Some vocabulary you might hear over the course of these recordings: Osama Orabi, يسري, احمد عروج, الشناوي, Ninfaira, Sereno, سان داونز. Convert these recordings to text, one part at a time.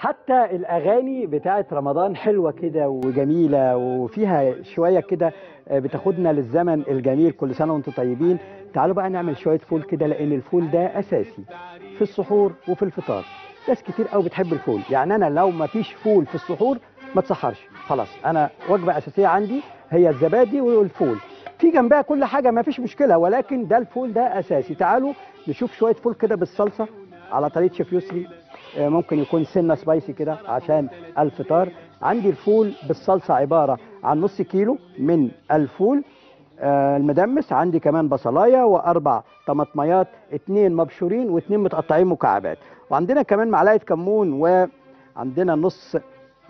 حتى الاغاني بتاعت رمضان حلوه كده وجميله وفيها شويه كده بتاخدنا للزمن الجميل. كل سنه وانتم طيبين. تعالوا بقى نعمل شويه فول كده، لان الفول ده اساسي في السحور وفي الفطار. ناس كتير قوي بتحب الفول، يعني انا لو ما فيش فول في السحور ما تسحرش خلاص. انا وجبه اساسيه عندي هي الزبادي والفول، في جنبها كل حاجه ما فيش مشكله، ولكن ده الفول ده اساسي. تعالوا نشوف شويه فول كده بالصلصه على طريقه شيف يسري، ممكن يكون سنه سبايسي كده عشان الفطار. عندي الفول بالصلصه عباره عن نص كيلو من الفول المدمس، عندي كمان بصلايه واربع طماطميات، 2 مبشورين و2 متقطعين مكعبات، وعندنا كمان معلقه كمون، وعندنا نص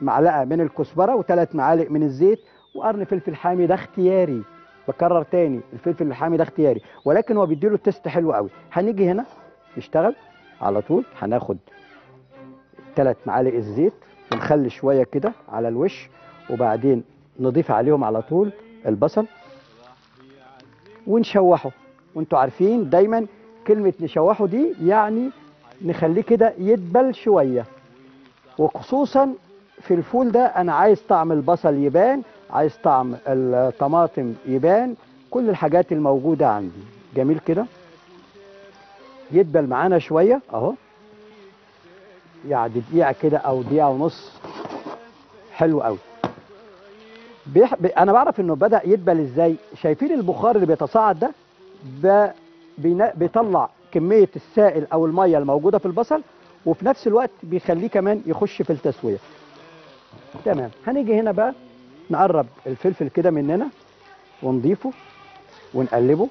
معلقه من الكزبره و3 معالق من الزيت، وقرن فلفل حامي ده اختياري. بكرر تاني، الفلفل الحامي ده اختياري، ولكن هو بيديله تيست حلو قوي. هنيجي هنا نشتغل على طول. هناخد 3 معالق الزيت ونخلي شويه كده على الوش، وبعدين نضيف عليهم على طول البصل ونشوحه. وانتوا عارفين دايما كلمه نشوحه دي يعني نخليه كده يدبل شويه، وخصوصا في الفول ده انا عايز طعم البصل يبان، عايز طعم الطماطم يبان، كل الحاجات الموجوده عندي. جميل كده يدبل معانا شويه اهو، يعني دقيقه كده او دقيقه ونص. حلو قوي. انا بعرف انه بدا يدبل ازاي. شايفين البخار اللي بيتصاعد ده بيطلع كميه السائل او الميه الموجوده في البصل، وفي نفس الوقت بيخليه كمان يخش في التسويه. تمام. هنيجي هنا بقى نقرب الفلفل كده مننا ونضيفه ونقلبه،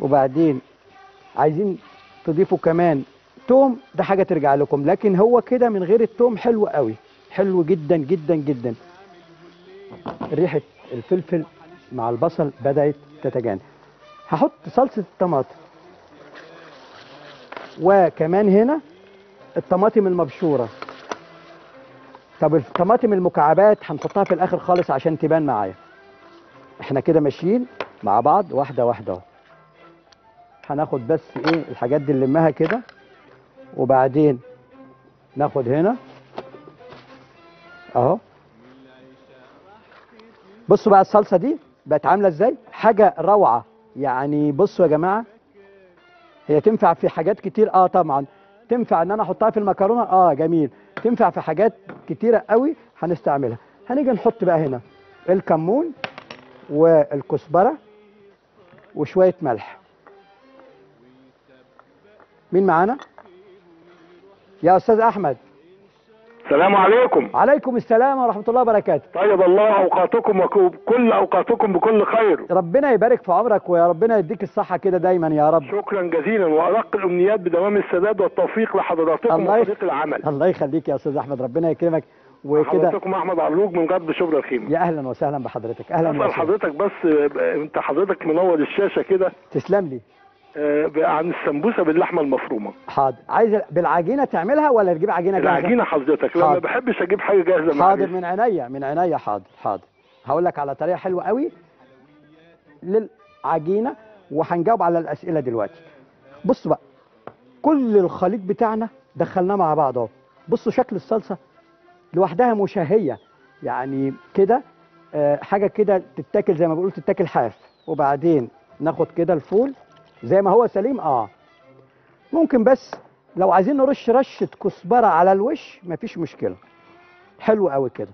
وبعدين عايزين تضيفوا كمان توم، ده حاجه ترجع لكم، لكن هو كده من غير التوم حلو قوي، حلو جدا جدا جدا. ريحه الفلفل مع البصل بدات تتجانب. هحط صلصه الطماطم، وكمان هنا الطماطم المبشوره. طب الطماطم المكعبات هنحطها في الاخر خالص عشان تبان معايا. احنا كده ماشيين مع بعض واحده واحده اهو. هناخد بس ايه الحاجات دي نلمها كده، وبعدين ناخد هنا اهو. بصوا بقى الصلصه دي بقت عامله ازاي، حاجه روعه يعني. بصوا يا جماعه، هي تنفع في حاجات كتير. طبعا تنفع ان انا احطها في المكرونه، جميل، تنفع في حاجات كتيره قوي هنستعملها. هنيجي نحط بقى هنا الكمون والكزبره وشويه ملح. مين معانا يا استاذ احمد؟ السلام عليكم. عليكم السلام ورحمه الله وبركاته. طيب الله اوقاتكم وكل اوقاتكم بكل خير. ربنا يبارك في عمرك ويا ربنا يديك الصحه كده دايما يا رب. شكرا جزيلا، وارق الامنيات بدوام السداد والتوفيق لحضراتكم وفريق العمل. الله يخليك يا استاذ احمد، ربنا يكرمك. وكده حضراتكم احمد عروج من جد شبرا الخيمه. يا اهلا وسهلا بحضرتك. اهلا وسهلا حضرتك. بس انت حضرتك منور الشاشه كده. تسلم لي. عن السمبوسه باللحمه المفرومه. حاضر. عايز بالعجينه تعملها ولا تجيب عجينه جاهزه؟ العجينه حضرتك، لا ما بحبش اجيب حاجه جاهزه. حاضر، من عينيا من عينيا. حاضر. هقول لك على طريقه حلوه قوي للعجينه، وهنجاوب على الاسئله دلوقتي. بصوا بقى، كل الخليط بتاعنا دخلناه مع بعض اهو. بصوا شكل الصلصه لوحدها مشهيه يعني كده، حاجه كده تتاكل زي ما بيقولوا، تتاكل حاف. وبعدين ناخد كده الفول زي ما هو سليم. ممكن بس لو عايزين نرش رشة كزبرة على الوش مفيش مشكلة. حلو قوي كده.